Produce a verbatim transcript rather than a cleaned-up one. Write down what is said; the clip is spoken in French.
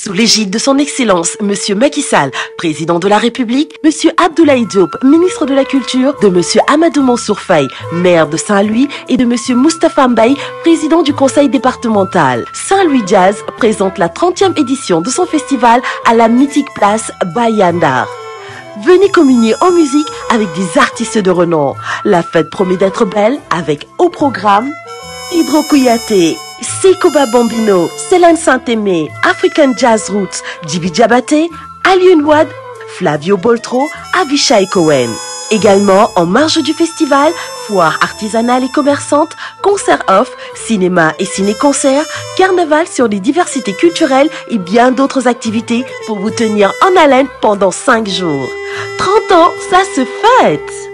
Sous l'égide de son Excellence, Monsieur Macky Sall, Président de la République, Monsieur Abdoulaye Diop, Ministre de la Culture, de Monsieur Amadou Mansour Faye, Maire de Saint-Louis et de Monsieur Moustapha Mbaye, Président du Conseil départemental. Saint-Louis Jazz présente la trentième édition de son festival à la mythique place Baye Ndar. Venez communier en musique avec des artistes de renom. La fête promet d'être belle avec au programme Hydro Kouyaté, Sikoba Bombino, Céline Saint-Aimé, African Jazz Roots, Jibidjabate, Aliune Wad, Flavio Boltro, Avishai Cohen. Également, en marge du festival, foire artisanale et commerçante, concerts off, cinéma et ciné-concerts, carnaval sur les diversités culturelles et bien d'autres activités pour vous tenir en haleine pendant cinq jours. trente ans, ça se fête!